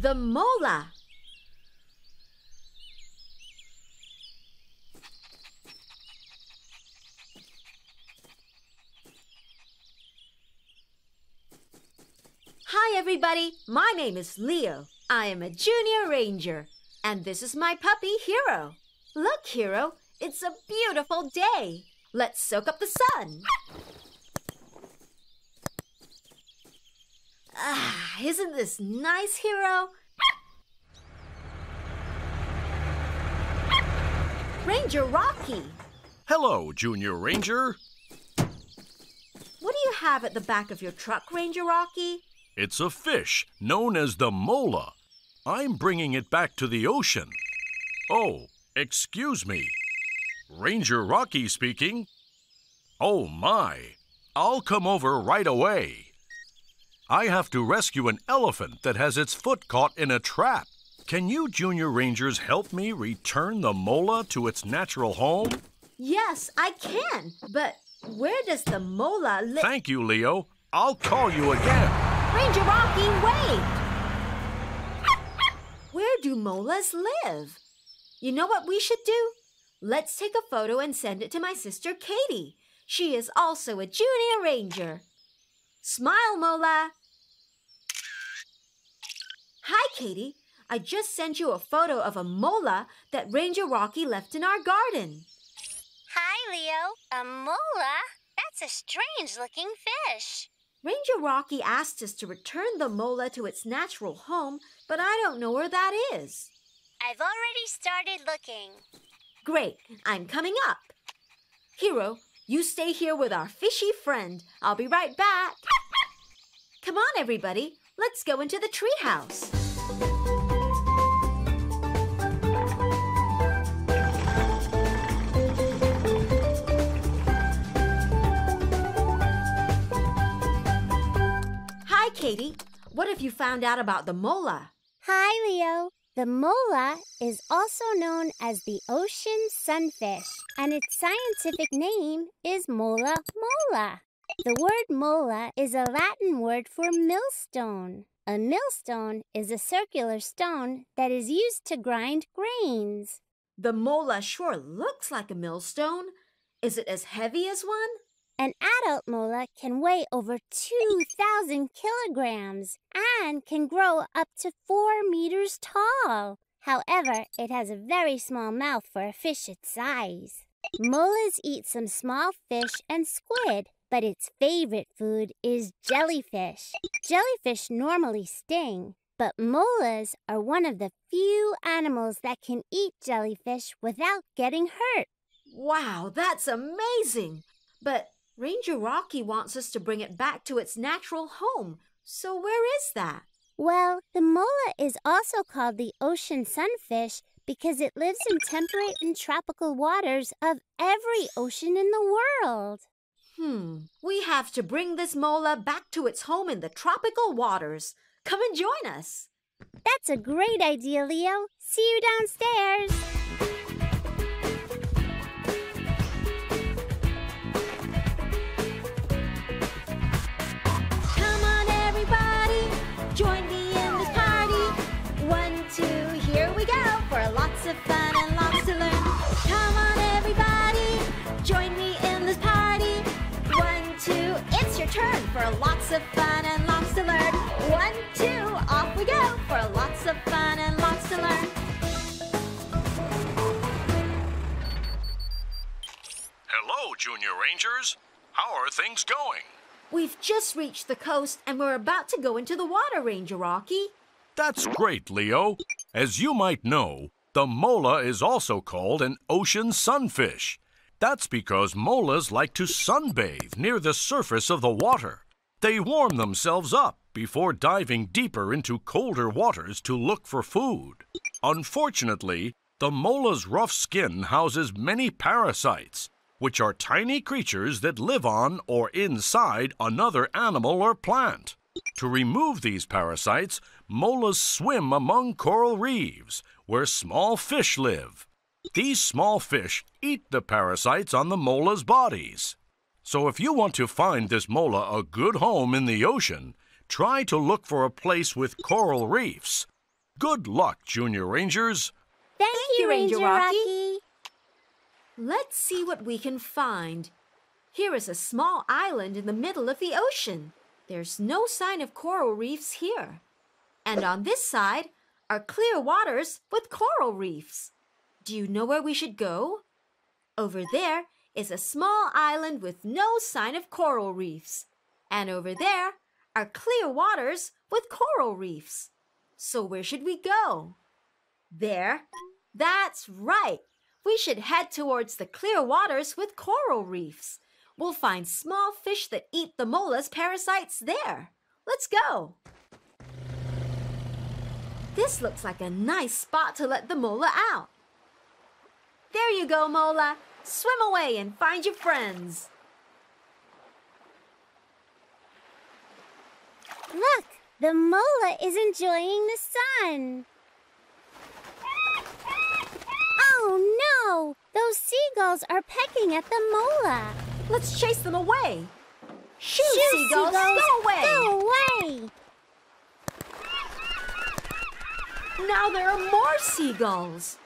the mola. Hi everybody, my name is Leo. I am a junior ranger, and this is my puppy, Hero. Look, Hero, it's a beautiful day. Let's soak up the sun. Ah, isn't this nice, Hero? Ranger Rocky. Hello, Junior Ranger. What do you have at the back of your truck, Ranger Rocky? It's a fish known as the mola. I'm bringing it back to the ocean. Oh, excuse me. Ranger Rocky speaking. Oh my, I'll come over right away. I have to rescue an elephant that has its foot caught in a trap. Can you Junior Rangers help me return the mola to its natural home? Yes, I can, but where does the mola live? Thank you, Leo. I'll call you again. Ranger Rocky, wait! Where do molas live? You know what we should do? Let's take a photo and send it to my sister, Katie. She is also a junior ranger. Smile, Mola! Hi, Katie. I just sent you a photo of a mola that Ranger Rocky left in our garden. Hi, Leo. A mola? That's a strange-looking fish. Ranger Rocky asked us to return the mola to its natural home, but I don't know where that is. I've already started looking. Great, I'm coming up. Hero, you stay here with our fishy friend. I'll be right back. Come on, everybody. Let's go into the treehouse. Katie, what have you found out about the mola? Hi, Leo. The mola is also known as the ocean sunfish, and its scientific name is mola mola. The word mola is a Latin word for millstone. A millstone is a circular stone that is used to grind grains. The mola sure looks like a millstone. Is it as heavy as one? An adult mola can weigh over 2,000 kilograms and can grow up to 4 meters tall. However, it has a very small mouth for a fish its size. Molas eat some small fish and squid, but its favorite food is jellyfish. Jellyfish normally sting, but molas are one of the few animals that can eat jellyfish without getting hurt. Wow, that's amazing! But Ranger Rocky wants us to bring it back to its natural home. So where is that? Well, the mola is also called the ocean sunfish because it lives in temperate and tropical waters of every ocean in the world. We have to bring this mola back to its home in the tropical waters. Come and join us. That's a great idea, Leo. See you downstairs. Lots of fun and lots to learn. Come on, everybody, join me in this party. 1, 2, it's your turn for lots of fun and lots to learn. 1, 2, off we go for lots of fun and lots to learn. Hello, Junior Rangers. How are things going? We've just reached the coast and we're about to go into the water, Ranger Rocky. That's great, Leo. As you might know, the mola is also called an ocean sunfish. That's because molas like to sunbathe near the surface of the water. They warm themselves up before diving deeper into colder waters to look for food. Unfortunately, the mola's rough skin houses many parasites, which are tiny creatures that live on or inside another animal or plant. To remove these parasites, molas swim among coral reefs, where small fish live. These small fish eat the parasites on the mola's bodies. So if you want to find this mola a good home in the ocean, try to look for a place with coral reefs. Good luck, Junior Rangers. Thank you, Ranger Rocky. Let's see what we can find. Here is a small island in the middle of the ocean. There's no sign of coral reefs here. And on this side are clear waters with coral reefs. Do you know where we should go? Over there is a small island with no sign of coral reefs. And over there are clear waters with coral reefs. So where should we go? There. That's right. We should head towards the clear waters with coral reefs. We'll find small fish that eat the mola's parasites there. Let's go. This looks like a nice spot to let the mola out. There you go, Mola. Swim away and find your friends. Look, the mola is enjoying the sun. Oh no, those seagulls are pecking at the mola. Let's chase them away. Shoot, seagulls, go away. Now there are more seagulls.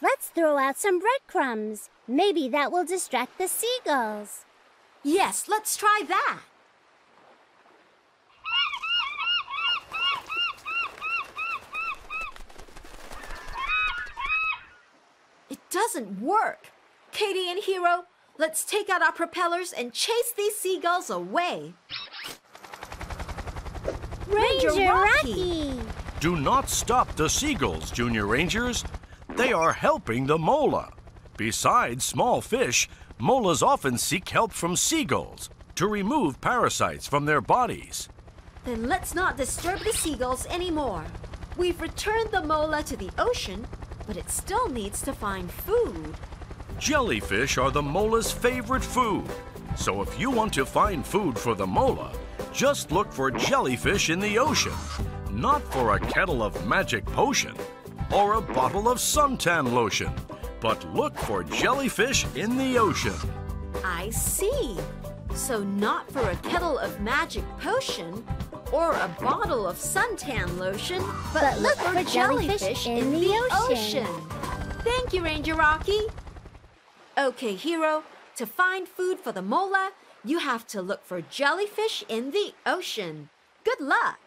Let's throw out some breadcrumbs. Maybe that will distract the seagulls. Yes, let's try that. It doesn't work. Katie and Hero, let's take out our propellers and chase these seagulls away. Ranger Rocky! Do not stop the seagulls, Junior Rangers. They are helping the mola. Besides small fish, molas often seek help from seagulls to remove parasites from their bodies. Then let's not disturb the seagulls anymore. We've returned the mola to the ocean, but it still needs to find food. Jellyfish are the mola's favorite food. So if you want to find food for the mola, just look for jellyfish in the ocean, not for a kettle of magic potion or a bottle of suntan lotion, but look for jellyfish in the ocean. I see. So not for a kettle of magic potion or a bottle of suntan lotion, but look for jellyfish in the ocean. Thank you, Ranger Rocky. Okay, Hero, to find food for the mola, you have to look for jellyfish in the ocean. Good luck.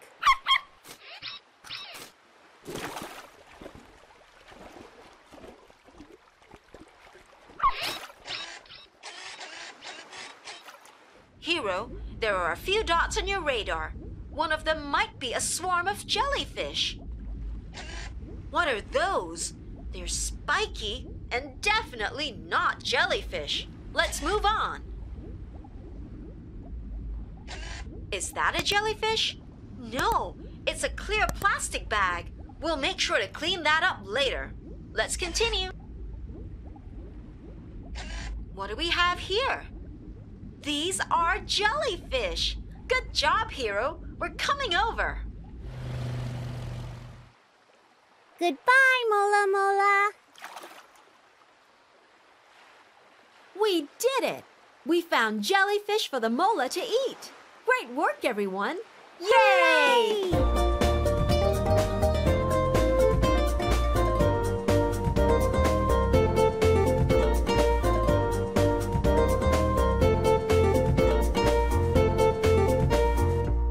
Hero, there are a few dots on your radar. One of them might be a swarm of jellyfish. What are those? They're spiky and definitely not jellyfish. Let's move on. Is that a jellyfish? No, it's a clear plastic bag. We'll make sure to clean that up later. Let's continue. What do we have here? These are jellyfish. Good job, Hero. We're coming over. Goodbye, Mola Mola. We did it. We found jellyfish for the mola to eat. Great work, everyone. Yay! Yay!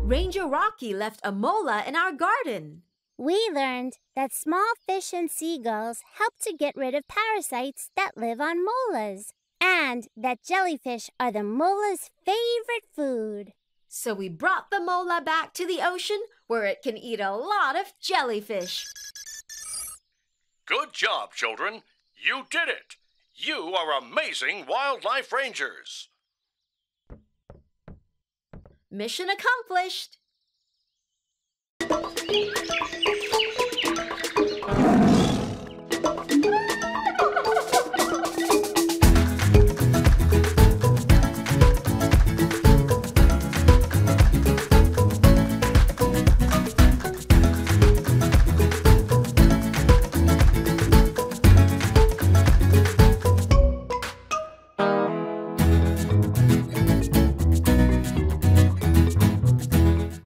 Ranger Rocky left a mola in our garden. We learned that small fish and seagulls help to get rid of parasites that live on molas, and that jellyfish are the mola's favorite food. So we brought the mola back to the ocean where it can eat a lot of jellyfish. Good job, children. You did it. You are amazing wildlife rangers. Mission accomplished!